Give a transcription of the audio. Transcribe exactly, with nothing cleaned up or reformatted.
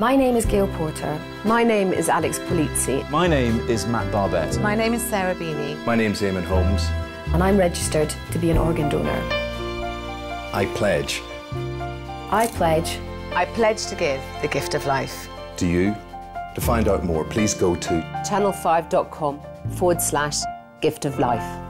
My name is Gail Porter. My name is Alex Polizzi. My name is Matt Barbette. My name is Sarah Beanie. My name's Eamon Holmes. And I'm registered to be an organ donor. I pledge. I pledge. I pledge to give the gift of life. Do you? To find out more, please go to channel five dot com forward slash gift of life.